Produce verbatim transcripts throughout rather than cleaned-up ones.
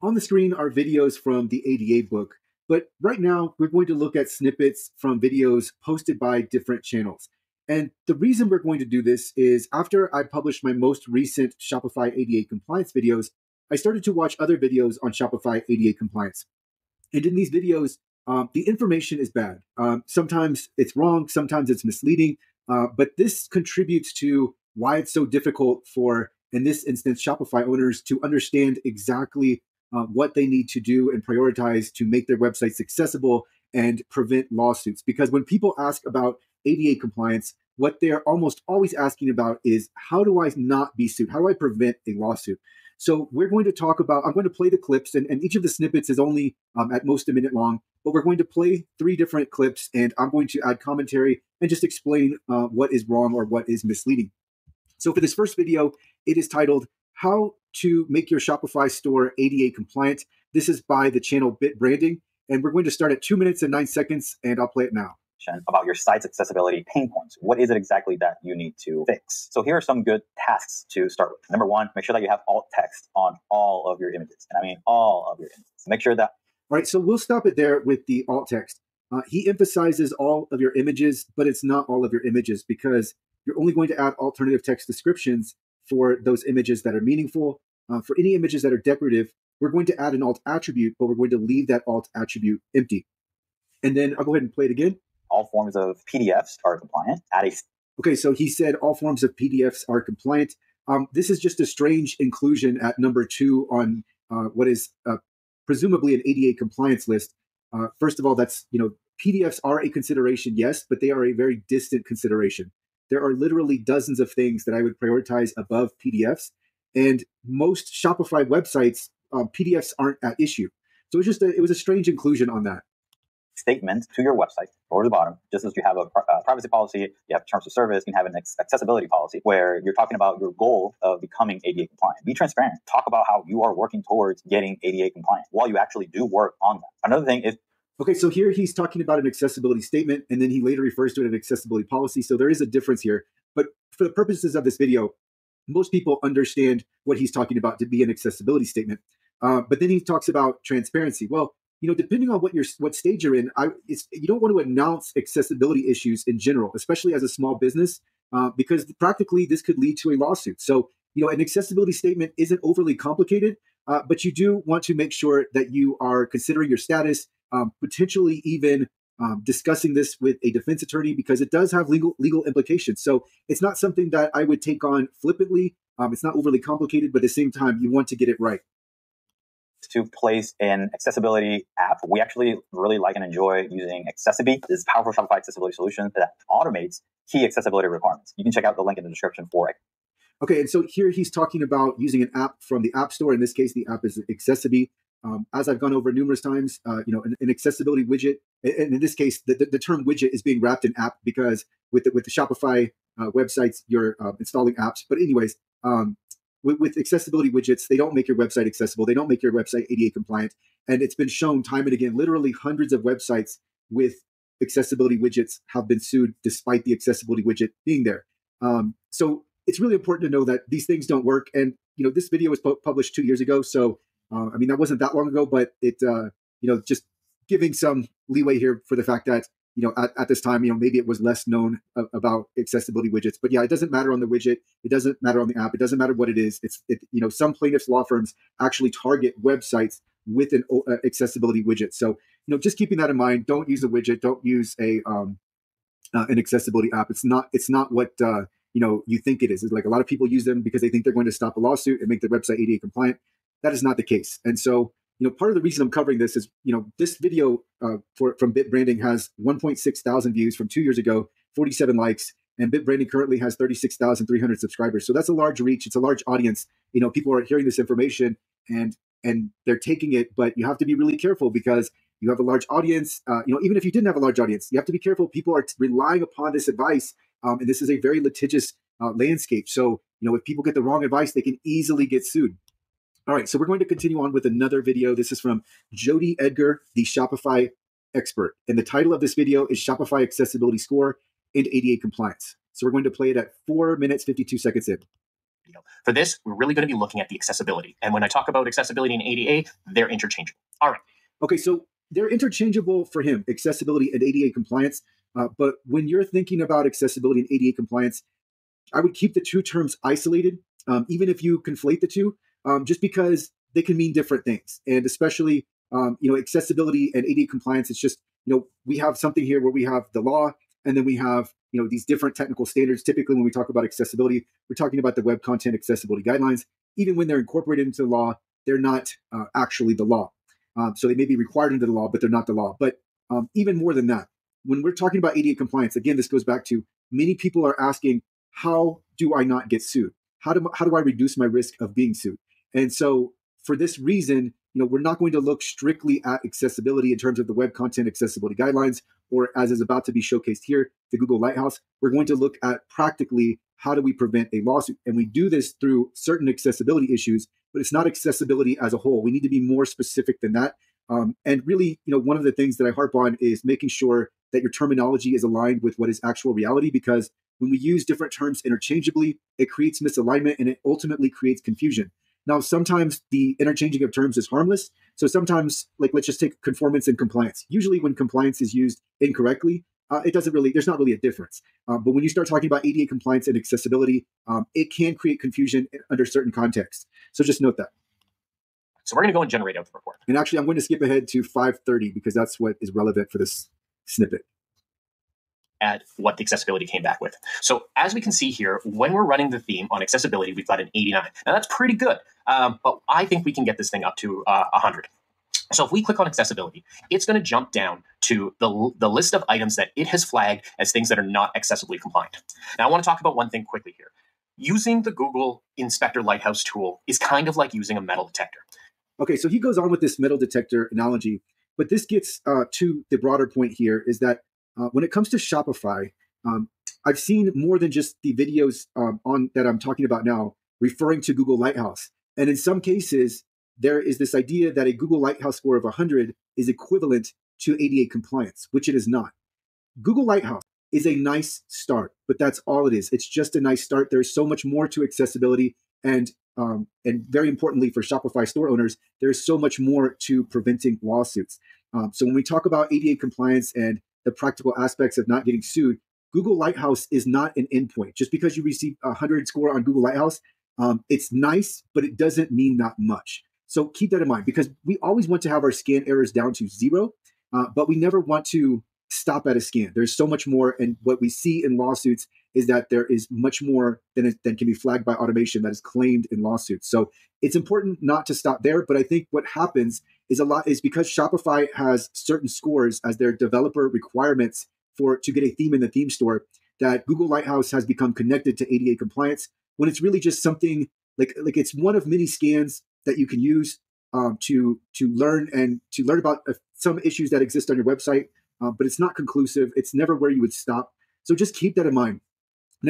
On the screen are videos from the A D A book, but right now we're going to look at snippets from videos posted by different channels. And the reason we're going to do this is after I published my most recent Shopify A D A compliance videos, I started to watch other videos on Shopify A D A compliance. And in these videos, um, the information is bad. Um, sometimes it's wrong, sometimes it's misleading, uh, but this contributes to why it's so difficult for, in this instance, Shopify owners to understand exactly uh, what they need to do and prioritize to make their websites accessible and prevent lawsuits. Because when people ask about A D A compliance, what they're almost always asking about is, how do I not be sued? How do I prevent a lawsuit? So we're going to talk about, I'm going to play the clips, and, and each of the snippets is only um, at most a minute long, but we're going to play three different clips, and I'm going to add commentary and just explain uh, what is wrong or what is misleading. So for this first video, it is titled, How to Make Your Shopify Store A D A Compliant. This is by the channel BitBranding, and we're going to start at two minutes and nine seconds, and I'll play it now. About your site's accessibility pain points. What is it exactly that you need to fix? So here are some good tasks to start with. Number one, make sure that you have alt text on all of your images. And I mean, all of your images. Make sure that... All right, so we'll stop it there with the alt text. Uh, he emphasizes all of your images, but it's not all of your images because you're only going to add alternative text descriptions for those images that are meaningful. Uh, for any images that are decorative, we're going to add an alt attribute, but we're going to leave that alt attribute empty. And then I'll go ahead and play it again. All forms of P D Fs are compliant. Add a... Okay, so he said all forms of P D Fs are compliant. Um, this is just a strange inclusion at number two on uh, what is uh, presumably an A D A compliance list. Uh, first of all, that's, you know, P D Fs are a consideration, yes, but they are a very distant consideration. There are literally dozens of things that I would prioritize above P D Fs. And most Shopify websites, um, P D Fs aren't at issue. So it was just a, it was a strange inclusion on that. Statement to your website or the bottom, just as you have a, a privacy policy, you have terms of service, you can have an accessibility policy where you're talking about your goal of becoming A D A compliant. Be transparent. Talk about how you are working towards getting A D A compliant while you actually do work on that. Another thing is... Okay, so here he's talking about an accessibility statement, and then he later refers to it as an accessibility policy. So there is a difference here. But for the purposes of this video, most people understand what he's talking about to be an accessibility statement. Uh, but then he talks about transparency. Well, you know, depending on what you're, what stage you're in, I, it's, you don't want to announce accessibility issues in general, especially as a small business, uh, because practically this could lead to a lawsuit. So, you know, an accessibility statement isn't overly complicated, uh, but you do want to make sure that you are considering your status, um, potentially even um, discussing this with a defense attorney, because it does have legal legal implications. So it's not something that I would take on flippantly. Um, it's not overly complicated, but at the same time, you want to get it right. To place an accessibility app. We actually really like and enjoy using Accessibe. This is a powerful Shopify accessibility solution that automates key accessibility requirements. You can check out the link in the description for it. Okay, and so here he's talking about using an app from the App Store. In this case, the app is Accessibe. Um, as I've gone over numerous times, uh, you know, an, an accessibility widget, and in this case, the, the, the term widget is being wrapped in app because with the, with the Shopify uh, websites, you're uh, installing apps. But anyways, um, With, with accessibility widgets, they don't make your website accessible. They don't make your website A D A compliant. And it's been shown time and again, literally hundreds of websites with accessibility widgets have been sued despite the accessibility widget being there. Um, so it's really important to know that these things don't work. And, you know, this video was pu- published two years ago. So, uh, I mean, that wasn't that long ago, but it, uh, you know, just giving some leeway here for the fact that, you know, at, at this time, you know, maybe it was less known uh, about accessibility widgets. But yeah, it doesn't matter on the widget. It doesn't matter on the app. It doesn't matter what it is. It's, it, you know, some plaintiffs' law firms actually target websites with an uh, accessibility widget. So, you know, just keeping that in mind, don't use a widget. Don't use a um, uh, an accessibility app. It's not it's not what, uh, you know, you think it is. It's like a lot of people use them because they think they're going to stop a lawsuit and make their website A D A compliant. That is not the case. And so, you know, part of the reason I'm covering this is, you know, this video uh, for, from BitBranding has one point six thousand views from two years ago, forty-seven likes, and BitBranding currently has thirty-six thousand three hundred subscribers. So that's a large reach. It's a large audience. You know, people are hearing this information and and they're taking it, but you have to be really careful because you have a large audience. Uh, you know, even if you didn't have a large audience, you have to be careful. People are relying upon this advice, um, and this is a very litigious uh, landscape. So, you know, if people get the wrong advice, they can easily get sued. All right, so we're going to continue on with another video. This is from Jody Edgar, the Shopify expert. And the title of this video is Shopify Accessibility Score and A D A Compliance. So we're going to play it at four minutes, fifty-two seconds in. You know, for this, we're really going to be looking at the accessibility. And when I talk about accessibility and A D A, they're interchangeable. All right. Okay, so they're interchangeable for him, accessibility and A D A compliance. Uh, but when you're thinking about accessibility and A D A compliance, I would keep the two terms isolated, um, even if you conflate the two, um, just because they can mean different things. And especially, um, you know, accessibility and A D A compliance, it's just, you know, we have something here where we have the law, and then we have, you know, these different technical standards. Typically, when we talk about accessibility, we're talking about the Web Content Accessibility Guidelines. Even when they're incorporated into the law, they're not uh, actually the law. Um, so they may be required under the law, but they're not the law. But um, even more than that, when we're talking about A D A compliance, again, this goes back to many people are asking, how do I not get sued? How do, how do I reduce my risk of being sued? And so for this reason, you know, we're not going to look strictly at accessibility in terms of the Web Content Accessibility Guidelines, or as is about to be showcased here, the Google Lighthouse. We're going to look at practically how do we prevent a lawsuit. And we do this through certain accessibility issues, but it's not accessibility as a whole. We need to be more specific than that. Um, and really, you know, one of the things that I harp on is making sure that your terminology is aligned with what is actual reality, because when we use different terms interchangeably, it creates misalignment and it ultimately creates confusion. Now, sometimes the interchanging of terms is harmless. So sometimes, like, let's just take conformance and compliance. Usually when compliance is used incorrectly, uh, it doesn't really, there's not really a difference. Uh, but when you start talking about A D A compliance and accessibility, um, it can create confusion under certain contexts. So just note that. So we're going to go and generate out the report. And actually, I'm going to skip ahead to five thirty because that's what is relevant for this snippet. At what the accessibility came back with. So as we can see here, when we're running the theme on accessibility, we've got an eighty-nine. Now that's pretty good, um, but I think we can get this thing up to uh, one hundred. So if we click on accessibility, it's going to jump down to the, the list of items that it has flagged as things that are not accessibly compliant. Now I want to talk about one thing quickly here. Using the Google Inspector Lighthouse tool is kind of like using a metal detector. Okay, so he goes on with this metal detector analogy, but this gets uh, to the broader point here is that Uh, when it comes to Shopify, um, I've seen more than just the videos um, on that I'm talking about now referring to Google Lighthouse. And in some cases, there is this idea that a Google Lighthouse score of one hundred is equivalent to A D A compliance, which it is not. Google Lighthouse is a nice start, but that's all it is. It's just a nice start. There's so much more to accessibility. And, um, and very importantly for Shopify store owners, there's so much more to preventing lawsuits. Um, so when we talk about A D A compliance and the practical aspects of not getting sued, Google Lighthouse is not an endpoint. Just because you receive a one hundred score on Google Lighthouse, um, it's nice, but it doesn't mean that much. So keep that in mind, because we always want to have our scan errors down to zero, uh, but we never want to stop at a scan. There's so much more, and what we see in lawsuits is that there is much more than, than can be flagged by automation that is claimed in lawsuits. So it's important not to stop there, but I think what happens is a lot is because Shopify has certain scores as their developer requirements for to get a theme in the theme store, that Google Lighthouse has become connected to A D A compliance when it's really just something like, like it's one of many scans that you can use um, to, to learn and to learn about uh, some issues that exist on your website, uh, but it's not conclusive. It's never where you would stop. So just keep that in mind.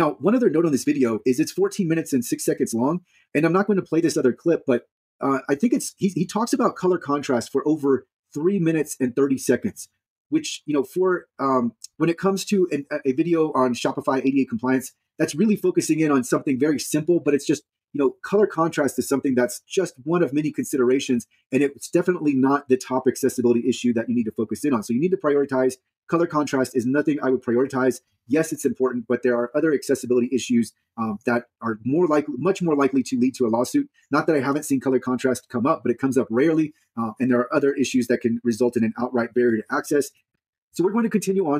Now, one other note on this video is it's fourteen minutes and six seconds long, and I'm not going to play this other clip, but uh, I think it's he, he talks about color contrast for over three minutes and thirty seconds, which, you know, for um, when it comes to an, a video on Shopify A D A compliance, that's really focusing in on something very simple, but it's just, you know, color contrast is something that's just one of many considerations, and it's definitely not the top accessibility issue that you need to focus in on. So you need to prioritize. Color contrast is nothing I would prioritize. Yes, it's important, but there are other accessibility issues um, that are more likely, much more likely to lead to a lawsuit. Not that I haven't seen color contrast come up, but it comes up rarely. Uh, and there are other issues that can result in an outright barrier to access. So we're going to continue on,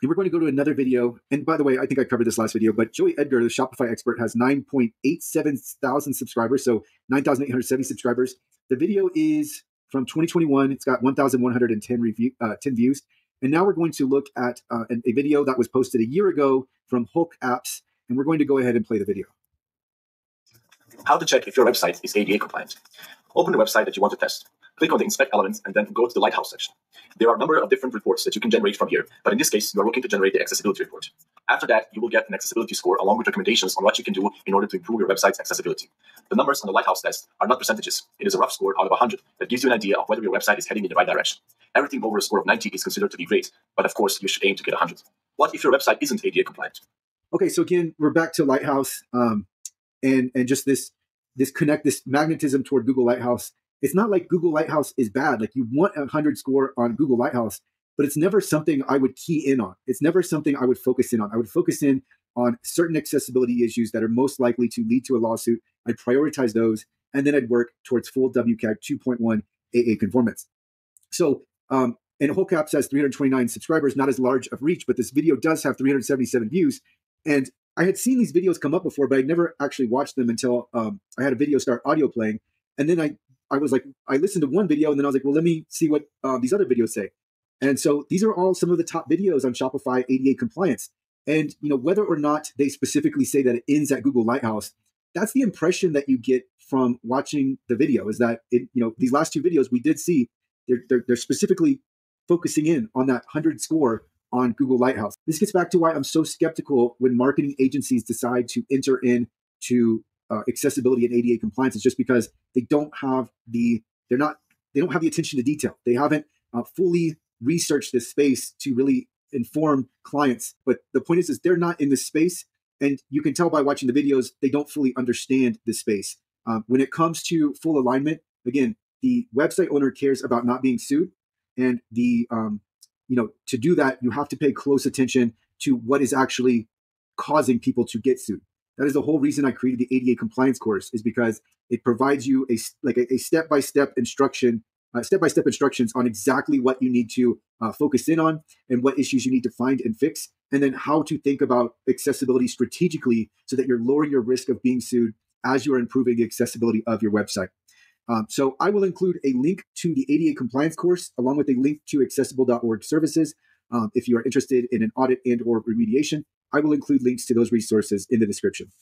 and we're going to go to another video. And by the way, I think I covered this last video, but Jody Edgar, the Shopify expert, has nine point eight seven thousand subscribers, so nine thousand eight hundred seventy subscribers. The video is from twenty twenty-one. It's got one thousand one hundred ten review, uh, ten views. And now we're going to look at uh, a video that was posted a year ago from Hulk Apps, and we're going to go ahead and play the video. How to check if your website is A D A compliant. Open the website that you want to test. Click on the Inspect Elements and then go to the Lighthouse section. There are a number of different reports that you can generate from here, but in this case, you are looking to generate the accessibility report. After that, you will get an accessibility score along with recommendations on what you can do in order to improve your website's accessibility. The numbers on the Lighthouse test are not percentages. It is a rough score out of one hundred that gives you an idea of whether your website is heading in the right direction. Everything over a score of ninety is considered to be great, but of course, you should aim to get one hundred. What if your website isn't A D A compliant? Okay, so again, we're back to Lighthouse. Um, and and just this this connect this magnetism toward Google Lighthouse. It's not like Google Lighthouse is bad. Like, you want a one hundred score on Google Lighthouse, but it's never something I would key in on. It's never something I would focus in on. I would focus in on certain accessibility issues that are most likely to lead to a lawsuit. I'd prioritize those, and then I'd work towards full W C A G two point one A A conformance. So, um, and Hulk Apps has three hundred twenty-nine subscribers, not as large of reach, but this video does have three hundred seventy-seven views. And I had seen these videos come up before, but I'd never actually watched them until um, I had a video start audio playing. And then I, I was like, I listened to one video and then I was like, well, let me see what uh, these other videos say. And so these are all some of the top videos on Shopify A D A compliance. And, you know, whether or not they specifically say that it ends at Google Lighthouse, that's the impression that you get from watching the video, is that, it, you know, these last two videos we did see, they're, they're, they're specifically focusing in on that one hundred score on Google Lighthouse. This gets back to why I'm so skeptical when marketing agencies decide to enter into uh, accessibility and A D A compliance. It's just because they don't have the, they're not, they don't have the attention to detail. They haven't uh, fully researched this space to really inform clients. But the point is, is they're not in this space. And you can tell by watching the videos, they don't fully understand this space. Um, when it comes to full alignment, again, the website owner cares about not being sued. And the, um, you know, to do that, you have to pay close attention to what is actually causing people to get sued. That is the whole reason I created the A D A compliance course, is because it provides you a like a, a step-by-step instruction, uh, step-by-step instructions on exactly what you need to uh, focus in on and what issues you need to find and fix, and then how to think about accessibility strategically so that you're lowering your risk of being sued as you are improving the accessibility of your website. Um, so I will include a link to the A D A compliance course along with a link to accessible dot org services. Um, if you are interested in an audit and or remediation, I will include links to those resources in the description.